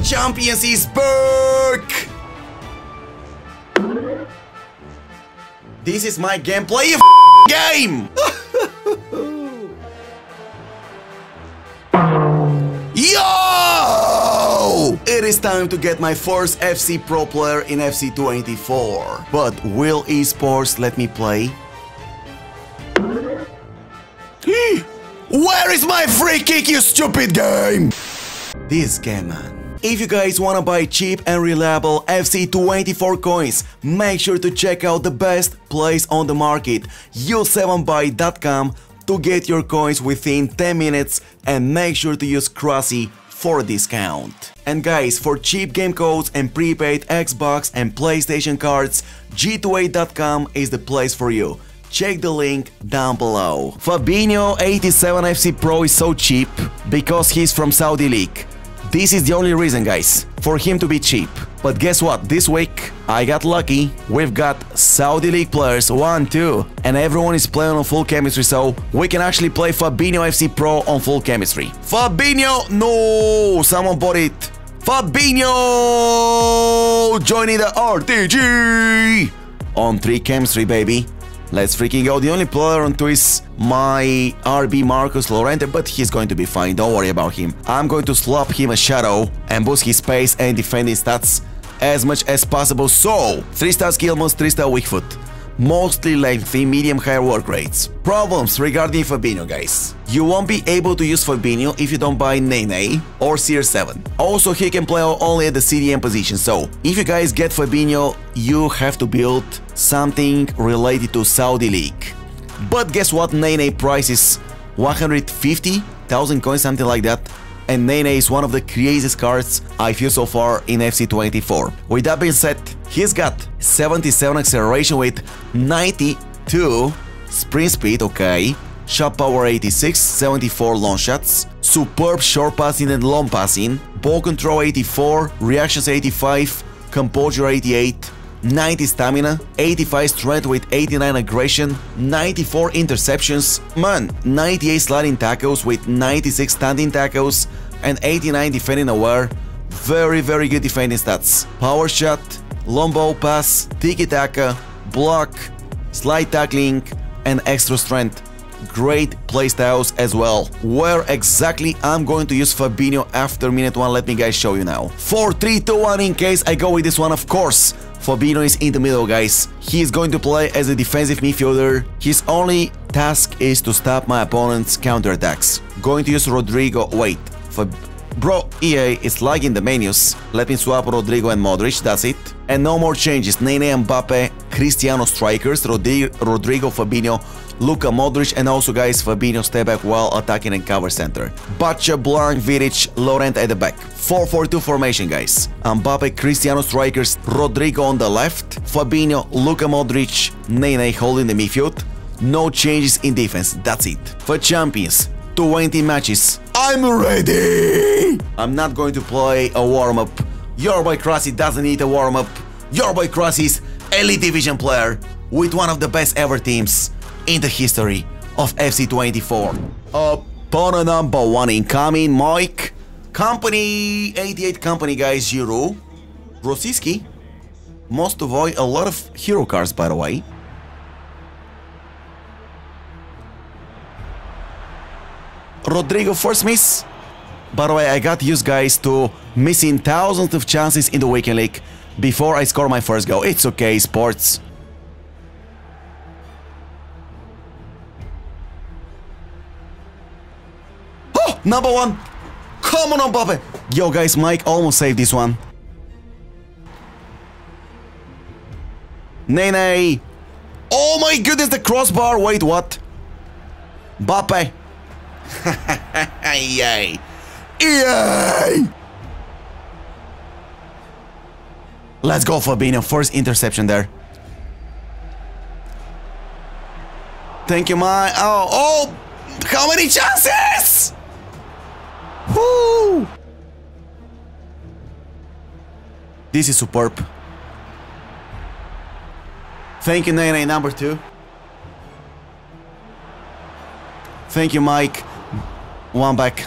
The Champions is back! This is my gameplay of game! Yo! It is time to get my first FC Pro player in FC 24. But will eSports let me play? Where is my free kick, you stupid game? This game, man. If you guys wanna buy cheap and reliable FC 24 coins, make sure to check out the best place on the market, u7buy.com, to get your coins within 10 minutes and make sure to use Krasi for a discount. And guys, for cheap game codes and prepaid Xbox and PlayStation cards, G2A.com is the place for you. Check the link down below. Fabinho 87 FC Pro is so cheap because he's from Saudi League. This is the only reason, guys, for him to be cheap. But guess what? This week I got lucky. We've got Saudi League players 1, 2, and everyone is playing on full chemistry, so we can actually play Fabinho FC Pro on full chemistry. Fabinho! No! Someone bought it. Fabinho! Joining the RTG! On 3 chemistry, baby. Let's freaking go. The only player on twist my RB Marcos Llorente, but he's going to be fine. Don't worry about him. I'm going to slap him a shadow and boost his pace and defending stats as much as possible. So, 3-star skill moves, 3-star weak foot. Mostly lengthy, medium high work rates. Problems regarding Fabinho, guys. You won't be able to use Fabinho if you don't buy Nene or CR7. Also, he can play only at the CDM position, so if you guys get Fabinho, you have to build something related to Saudi League. But guess what? Nene price is 150,000 coins, something like that. And Nene is one of the craziest cards I've used so far in FC 24. With that being said, he's got 77 acceleration with 92 sprint speed, okay, shot power 86, 74 long shots, superb short passing and long passing, ball control 84, reactions 85, composure 88, 90 stamina, 85 strength with 89 aggression, 94 interceptions, man, 98 sliding tackles with 96 standing tackles and 89 defending aware. Very good defending stats. Power shot, long ball pass, tiki-taka, block, slide tackling and extra strength. Great playstyles as well. Where exactly I'm going to use Fabinho after minute 1, let me guys show you now. 4-3-2-1 in case I go with this one, of course. Fabinho is in the middle, guys. He is going to play as a defensive midfielder. His only task is to stop my opponent's counterattacks. Going to use Rodrigo. Wait. Bro, EA is lagging the menus. Let me swap Rodrigo and Modric, that's it. And no more changes. Nene, Mbappe, Cristiano strikers, Rodrigo, Fabinho, Luka Modric, and also, guys, Fabinho stay back while attacking and cover center. Baccia, Blanc, Vidić, Laurent at the back. 4-4-2 formation, guys. Mbappe, Cristiano strikers, Rodrigo on the left, Fabinho, Luka Modric, Nene holding the midfield. No changes in defense, that's it. For Champions, 20 matches. I'm ready! I'm not going to play a warm-up. Your boy Krasi doesn't need a warm-up. Your boy Krasi is elite division player with one of the best ever teams in the history of FC 24. Opponent number 1 incoming, Mike. Company, 88 company, guys, Giroud, Rosiski. Most of all, a lot of hero cards, by the way. Rodrigo first miss. By the way, I got used, guys, to missing thousands of chances in the weekend league before I score my first goal. It's okay, sports. Oh, number 1. Come on, Mbappe. Yo, guys, Mike almost saved this one. Nene. Oh my goodness, the crossbar. Wait, what? Mbappe. EA. EA! Let's go, Fabinho. First interception there. Thank you, my. Oh! How many chances? Woo! This is superb. Thank you, Nene, number 2. Thank you, Mike. One back.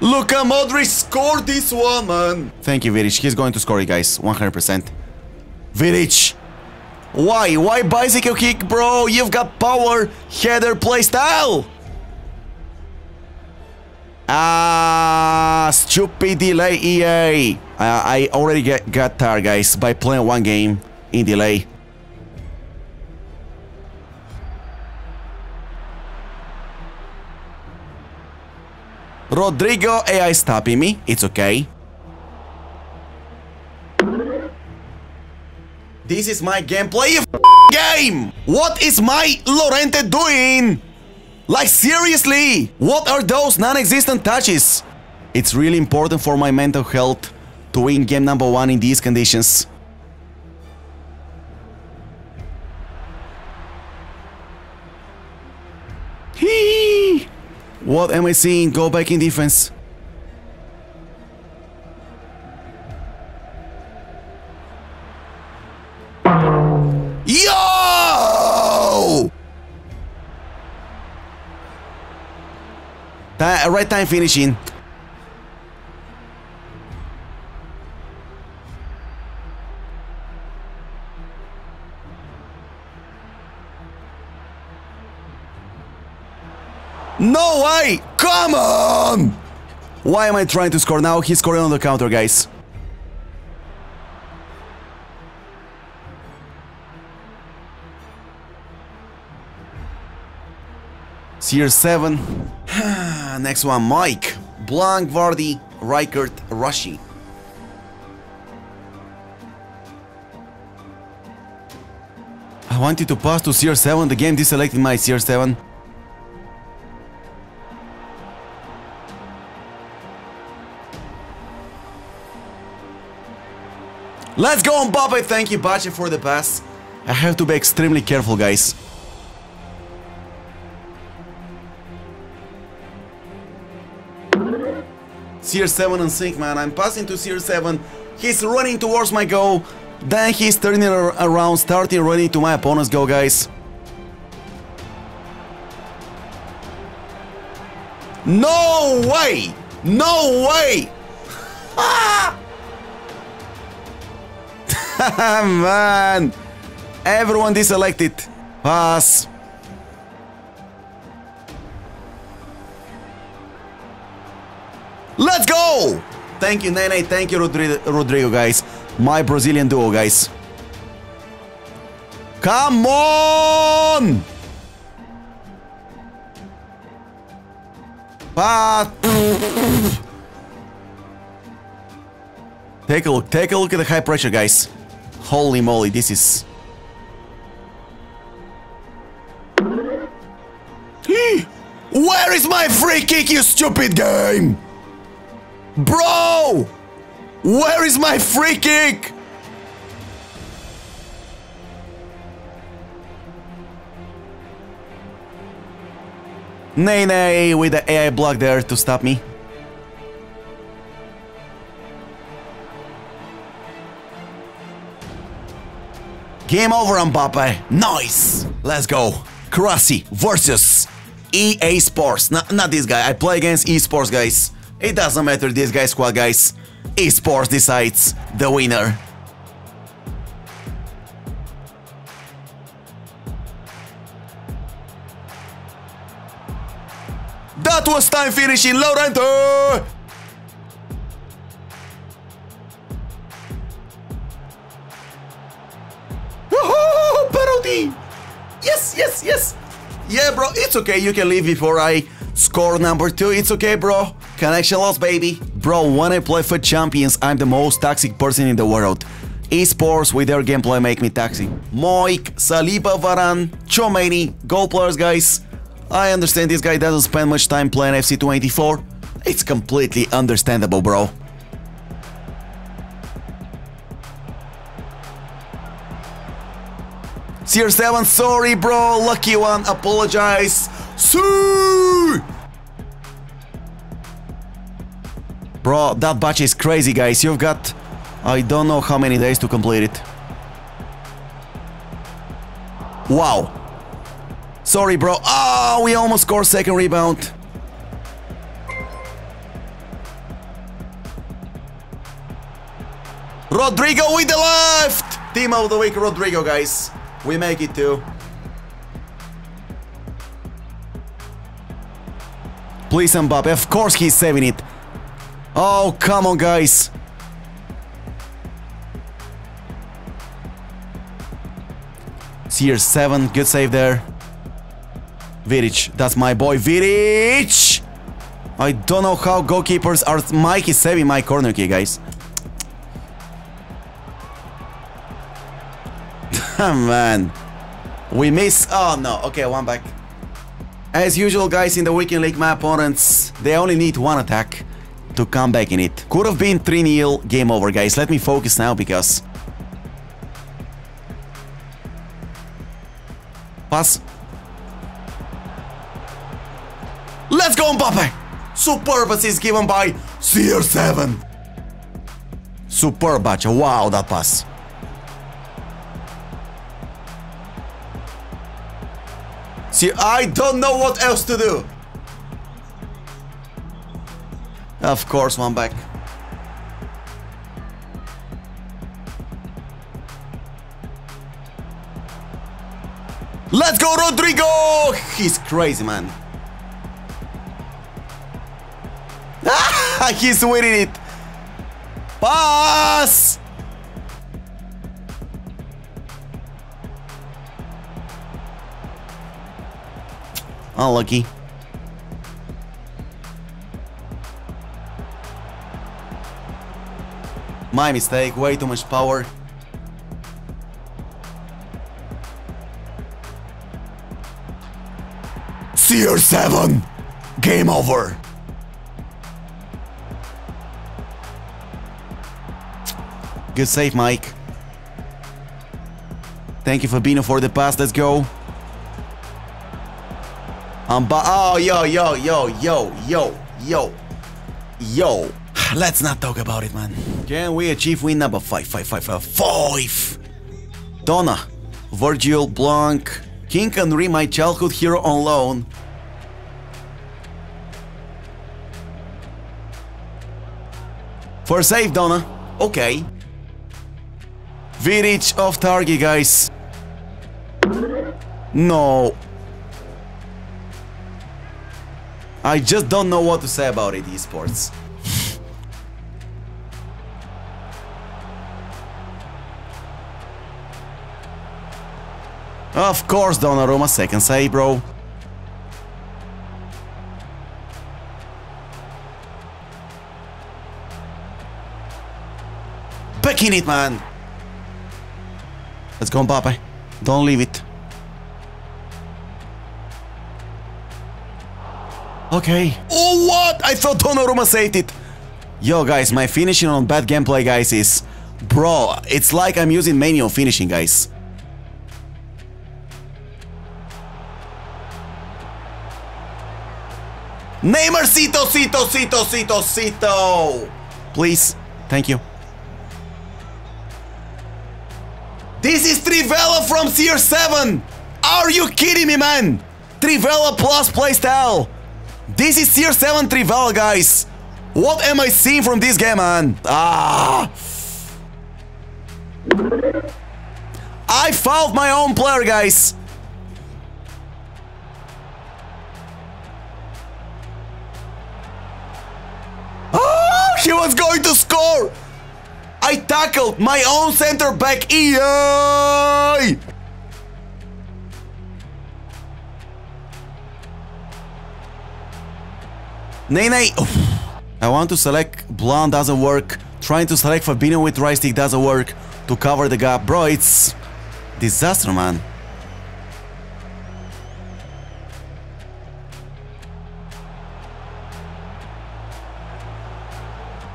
Luka Modric scored this one, man. Thank you, Vidić. He's going to score it, guys. 100%. Vidić. Why? Why bicycle kick, bro? You've got power, header, play style. Ah, stupid delay, EA. I already got tired, guys, by playing one game in delay. Rodrigo, AI stopping me. It's okay. This is my gameplay, you f***ing game! What is my Llorente doing? Like, seriously? What are those non-existent touches? It's really important for my mental health to win game number 1 in these conditions. Hee! What am I seeing? Go back in defense. Right time finishing. No way! Come on! Why am I trying to score now? He's scoring on the counter, guys. Tier 7. Next one, Mike. Blanc, Vardy, Reichert, Rushi. I wanted to pass to Tier 7. The game deselected my Tier 7. Let's go, Mbappe. Thank you, Baccia, for the pass. I have to be extremely careful, guys. Tier 7 and sync, man. I'm passing to Tier 7. He's running towards my goal. Then he's turning around, starting running to my opponent's goal, guys. No way! No way! Ah! Man! Everyone deselected. Pass. Let's go! Thank you, Nene. Thank you, Rodrigo, guys. My Brazilian duo, guys. Come on! Take a look at the high pressure, guys. Holy moly, this is... Where is my free kick, you stupid game? Bro! Where is my free kick? Nene with the AI block there to stop me. Game over, Mbappe. Nice! Let's go. Krasi versus EA Sports. Not this guy. I play against EA Sports, guys. It doesn't matter this guy's squad, guys. eSports decides the winner. That was time finishing, Laurent! Woohoo! Penalty! Yes, yes, yes! Yeah, bro, it's okay. You can leave before I score number 2. It's okay, bro. Connection loss, baby. Bro, when I play for champions, I'm the most toxic person in the world. Esports with their gameplay make me toxic. Moik, Saliba, Varan, Chomaini, goal players, guys. I understand this guy doesn't spend much time playing FC 24. It's completely understandable, bro. Tier 7, sorry, bro. Lucky one, apologize. See! Bro, that batch is crazy, guys. You've got... I don't know how many days to complete it. Wow. Sorry, bro. Oh, we almost scored second rebound. Rodrigo with the left! Team of the week, Rodrigo, guys. We make it too. Please, Mbappe. Of course he's saving it. Oh, come on, guys. Tier 7. Good save there. Vidić. That's my boy, Vidić! I don't know how goalkeepers are... Mike is saving my corner kick, guys. Man. We miss... Oh, no. Okay, one back. As usual, guys, in the Weekend League, my opponents, they only need one attack to come back in it. Could have been 3-0. Game over, guys. Let me focus now, because... Pass. Let's go, Mbappe! Superb assist given by CR7. Superb, Baccia. Wow, that pass. See, I don't know what else to do. Of course, one back. Let's go, Rodrigo! He's crazy, man. He's winning it. Pass! Unlucky. My mistake. Way too much power. CR7. Game over. Good save, Mike. Thank you, Fabinho, for the pass. Let's go. Oh, yo. Let's not talk about it, man. Can we achieve win number 5? Donna, Virgil, Blanc, King Henry, my childhood hero on loan. For save, Donna. Okay. Vidić off target, guys. No. I just don't know what to say about it, esports. Of course, Donnarumma, second save, bro. Back in it, man. Let's go, Mbappe. Don't leave it. Okay. Oh, what? I thought Donnarumma saved it. Yo, guys, my finishing on bad gameplay, guys, is... Bro, it's like I'm using manual finishing, guys. Neymarcito, Cito. Please. Thank you. This is Trivela from CR7. Are you kidding me, man? Trivela plus playstyle. This is tier 7 Trivela, guys. What am I seeing from this game, man? Ah! I fouled my own player, guys. Oh, he was going to score. I tackled my own center back. EA! Nene, I want to select Blonde, doesn't work. Trying to select Fabinho with right stick doesn't work. To cover the gap, bro, it's disaster, man.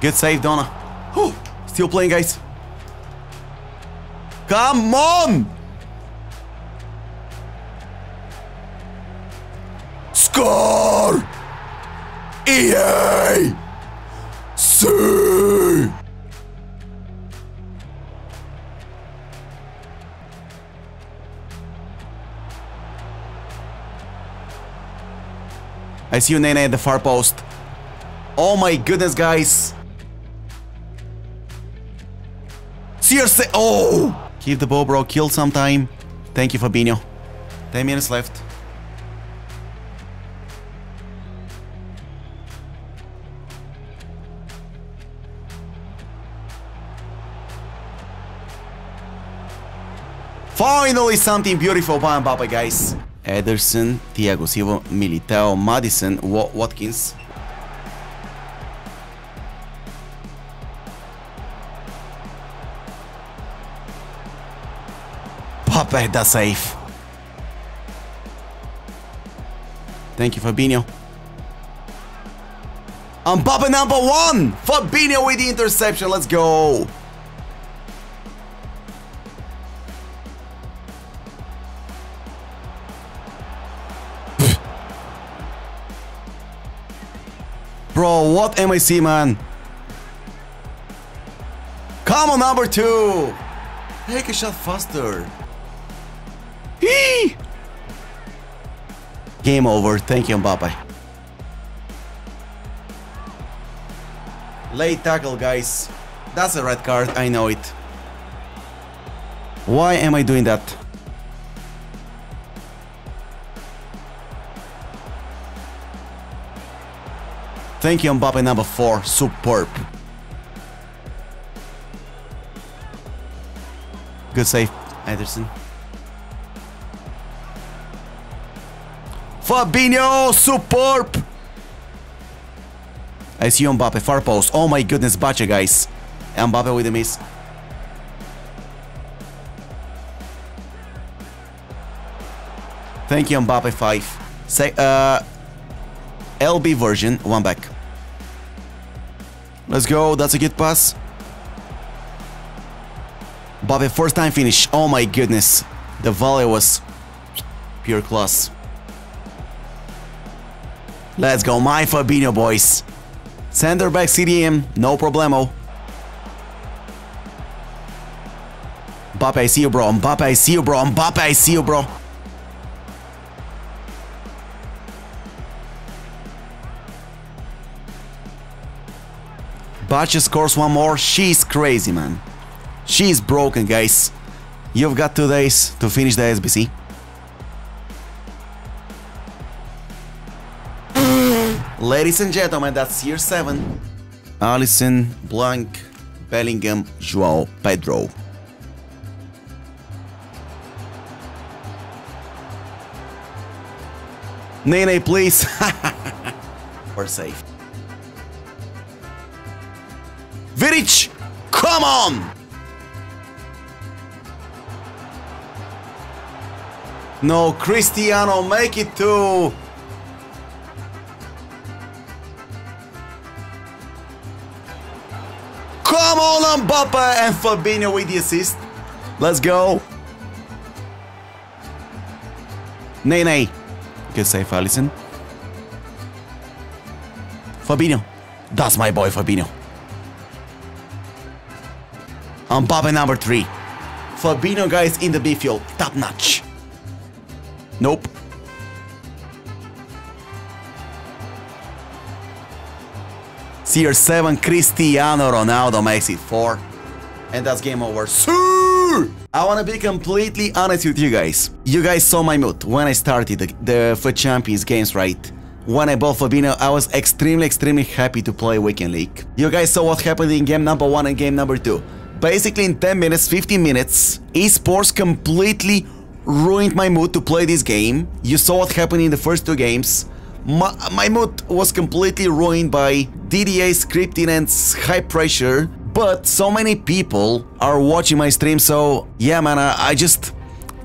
Good save, Donna. Whew. Still playing, guys. Come on! Score! EA! See! I see you, Nene, at the far post. Oh my goodness, guys. seriously? Oh! Keep the ball, bro. Kill sometime. Thank you, Fabinho. 10 minutes left. Finally something beautiful by Mbappe, guys. Ederson, Thiago Silva, Militao, Madison, Watkins. Papa, that's safe. Thank you, Fabinho. Mbappe number one! Fabinho with the interception, let's go! Bro, what am I seeing, man? Come on, number two! Take a shot faster. Hee! Game over. Thank you, Mbappe. Late tackle, guys. That's a red card. I know it. Why am I doing that? Thank you, Mbappe, number 4. Superb. Good save, Ederson. Fabinho, superb! I see Mbappe, far post. Oh my goodness, Baccia, guys. Mbappe with a miss. Thank you, Mbappe, 5. Say, LB version, one back. Let's go, that's a good pass. Mbappe, first time finish. Oh my goodness. The volley was pure class. Let's go, my Fabinho, boys. Center back CDM, no problemo. Mbappe, I see you, bro. Mbappe, I see you, bro. Mbappe, I see you, bro. Baccia scores one more. She's crazy, man. She's broken, guys. You've got 2 days to finish the SBC. Ladies and gentlemen, that's year 7. Alisson, Blanc, Bellingham, João, Pedro. Nene, please. We're safe. Vidić, come on! No, Cristiano, make it 2. Come on, Mbappe, and Fabinho with the assist. Let's go. Nene, good save, Alisson. Fabinho, that's my boy, Fabinho. Mbappe number 3. Fabinho, guys, in the midfield. Top notch. Nope. CR7, Cristiano Ronaldo makes it 4. And that's game over. I wanna be completely honest with you guys. You guys saw my mood when I started the FUT Champions games, right? When I bought Fabinho, I was extremely happy to play Weekend League. You guys saw what happened in game number 1 and game number 2. Basically in 10 minutes, 15 minutes, eSports completely ruined my mood to play this game. You saw what happened in the first 2 games. My mood was completely ruined by DDA scripting and high pressure. But so many people are watching my stream, so yeah, man, I just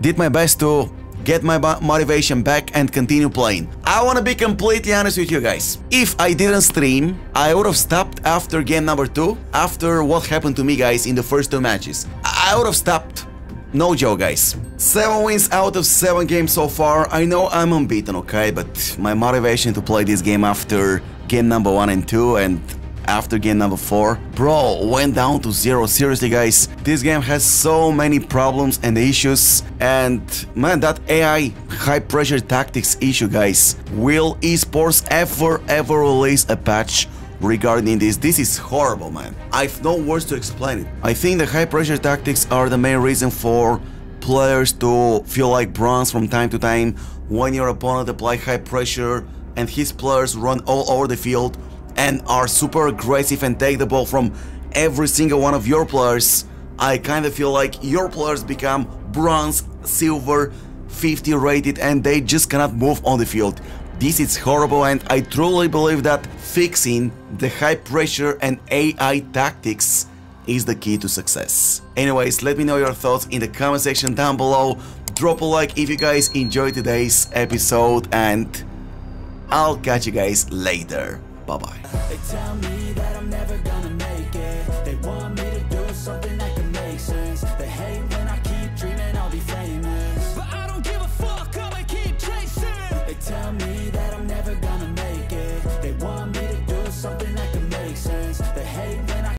did my best to get my motivation back and continue playing. I wanna be completely honest with you guys. If I didn't stream, I would've stopped after game number 2, after what happened to me, guys, in the first 2 matches. I would've stopped. No joke, guys. 7 wins out of 7 games so far. I know I'm unbeaten, okay, but my motivation to play this game after game number 1 and 2 and after game number 4, bro, went down to 0. Seriously, guys, this game has so many problems and issues, and man, that AI high pressure tactics issue, guys. Will eSports ever release a patch regarding this. This is horrible, man. I've no words to explain it. I think the high pressure tactics are the main reason for players to feel like bronze from time to time. When your opponent applies high pressure and his players run all over the field and are super aggressive and take the ball from every single one of your players, I kind of feel like your players become bronze, silver, 50 rated, and they just cannot move on the field. This is horrible, and I truly believe that fixing the high pressure and AI tactics is the key to success. Anyways, let me know your thoughts in the comment section down below. Drop a like if you guys enjoyed today's episode, and I'll catch you guys later. Bye bye.